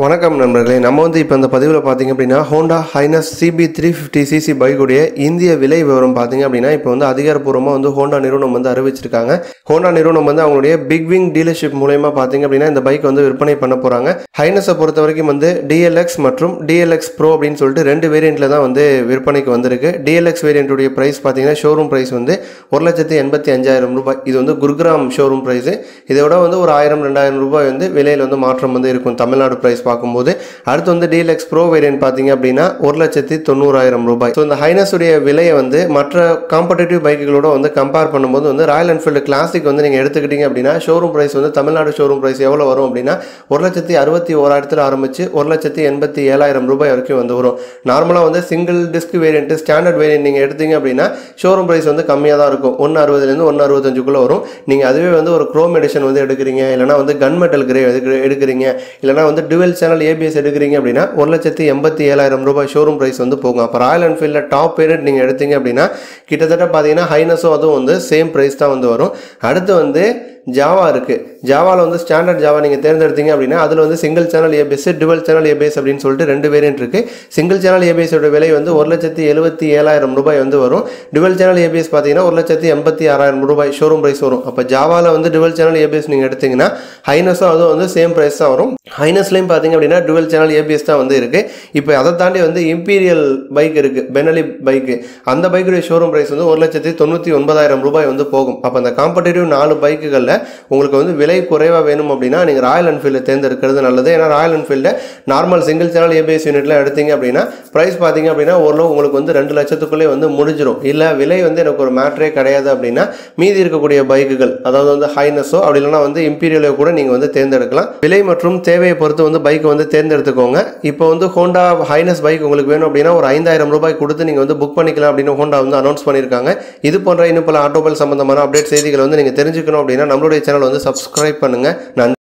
வணக்கம் நண்பர்களே, நம்ம வந்து இப்போ இந்த பதிவில் பார்த்திங்க அப்படின்னா ஹோண்டா ஹைனஸ் CB 350cc பைக்குடைய இந்திய விலை விவரம் பார்த்திங்க அப்படின்னா இப்போ வந்து அதிகாரப்பூர்வமாக வந்து ஹோண்டா நிறுவனம் வந்து அறிவிச்சிருக்காங்க. ஹோண்டா நிறுவனம் வந்து அவங்களுடைய பிக் விங் டீலர்ஷிப் மூலயமா பார்த்திங்க அப்படின்னா இந்த பைக் வந்து விற்பனை பண்ண போகிறாங்க. ஹைனஸை பொறுத்த வரைக்கும் வந்து DLX மற்றும் DLX ப்ரோ அப்படின்னு சொல்லிட்டு ரெண்டு வேரியண்ட்டில் தான் வந்து விற்பனைக்கு வந்திருக்கு. DLX வேரியண்ட்டுடைய ப்ரைஸ் பார்த்திங்கன்னா ஷோரூம் ப்ரைஸ் வந்து ₹1,85,000. இது வந்து குர்கிராம் ஷோரூம் ப்ரைஸு. இதோட வந்து ஒரு 1000-2000 ரூபாய் வந்து விலையில் வந்து மாற்றம் வந்து இருக்கும் தமிழ்நாடு ப்ரைஸ் பார்க்கும்போது. அடுத்து வந்து DLX Pro வேரியன்ட் பார்த்தீங்க அப்படின்னா ₹1,90,000. ஸோ இந்த ஹைனஸுடைய விலையை வந்து மற்ற காம்படிட்டிவ் பைக்குகளோட வந்து கம்பேர் பண்ணும்போது வந்து ராயல் என்ஃபீல்டு கிளாசிக் வந்து நீங்கள் எடுத்துக்கிட்டீங்க அப்படின்னா ஷோரூம் ப்ரைஸ் வந்து தமிழ்நாடு ஷோரூம் ப்ரைஸ் எவ்வளோ வரும் அப்படின்னா ₹1,61,000 ஆரம்பிச்சு ₹1,87,000 வரைக்கும் வந்து வரும். நார்மலாக வந்து single disc variant standard variant நீங்கள் எடுத்தீங்க அப்படின்னா ஷோரூம் ப்ரைஸ் வந்து கம்மியாக தான் இருக்கும், ₹1,60,000-1,65,000 வரும். நீங்கள் அதுவே வந்து ஒரு குரோம் எடிஷன் வந்து எடுக்கிறீங்க, இல்லைனா வந்து கன்மெட்டல் கிரே எடுக்கிறீங்க, இல்லைனா வந்து டுவெல் சேனல் ABS எடுக்கிறீங்க அப்படின்னா ₹1,87,000 ஷோரூம் பிரைஸ் வந்து போகும். அப்போ ராயல் என்ஃபீல்ட்ல டாப் வேரியன்ட் நீங்க எடுத்தீங்க அப்படின்னா கிட்டத்தட்ட பார்த்தீங்கன்னா ஹைனஸும் அதுவும் வந்து சேம் பிரைஸ் தான் வந்து வரும். அடுத்து வந்து ஜாவா இருக்குது. ஜாவாவில் வந்து ஸ்டாண்டர்ட் ஜாவா நீங்கள் தேர்ந்தெடுத்தீங்க அப்படின்னா அதில் வந்து single channel ABS, dual channel ABS அப்படின்னு சொல்லிட்டு ரெண்டு வேரியன்ட் இருக்குது. சிங்கிள் சேனல் ABSோட விலை வந்து ₹1,77,000 வந்து வரும். டுவெல் சேனல் ABS பார்த்தீங்கன்னா ₹1,86,000 ஷோரூம் ப்ரைஸ் வரும். அப்போ ஜாவாவில் வந்து டுவெல் சேனல் ABS நீங்கள் எடுத்தீங்கன்னா ஹைனஸும் அதுவும் வந்து சேம் ப்ரைஸ் தான் வரும். ஹைனஸ்லையும் பார்த்தீங்க அப்படின்னா டுவெல் சேனல் ABS தான் வந்து இருக்குது. இப்போ அதை தாண்டி வந்து இம்பீரியல் பைக் இருக்குது, பெனலி பைக்கு. அந்த பைக்குடைய ஷோரூம் ப்ரைஸ் வந்து ₹1,99,000 வந்து போகும். அப்போ அந்த காம்படிட்டிவ் 4 பைக்குகளில் உங்களுக்கு வந்து விலை குறைவா வேணும் அப்படின்னா நீங்க ராயல் என்ஃபீல்ட் தேர்ந்தெடுக்கிறது நல்லது. ஏன்னா Royal Enfield normal single channel ABS யூனிட்ல எடுத்தீங்க அப்படின்னா பிரைஸ் பாத்தீங்க அப்படின்னா ஓரளவு உங்களுக்கு வந்து ₹2,00,000 வந்து முடிஞ்சிடும். இல்ல விலை வந்து எனக்கு ஒரு மேட்டரே கிடையாது அப்படின்னா மீதி இருக்கக்கூடிய பைக்குகள், அதாவது வந்து ஹைனஸோ அப்படி இல்லைன்னா வந்து இம்பீரியலோ கூட நீங்க வந்து தேர்ந்தெடுக்கலாம். விலை மற்றும் தேவையை பொறுத்து வந்து பைக் வந்து தேர்ந்தெடுத்துக்கோங்க. இப்போ வந்து ஹோண்டா ஹைனஸ் பைக் உங்களுக்கு வேணும் அப்படின்னா ஒரு ₹5,000 கொடுத்து நீங்க வந்து புக் பண்ணிக்கலாம் அப்படின்னு ஹோண்டா வந்து அனௌன்ஸ் பண்ணியிருக்காங்க. இது போன்ற இன்னும் பல ஆட்டோமொபைல் சம்பந்தமான அப்டேட் செய்திகள் வந்து நீங்க தெரிஞ்சுக்கணும் அப்படின்னா நம்மளுடைய சேனல் வந்து சப்ஸ்கிரைப் பண்ணுங்க. நன்றி.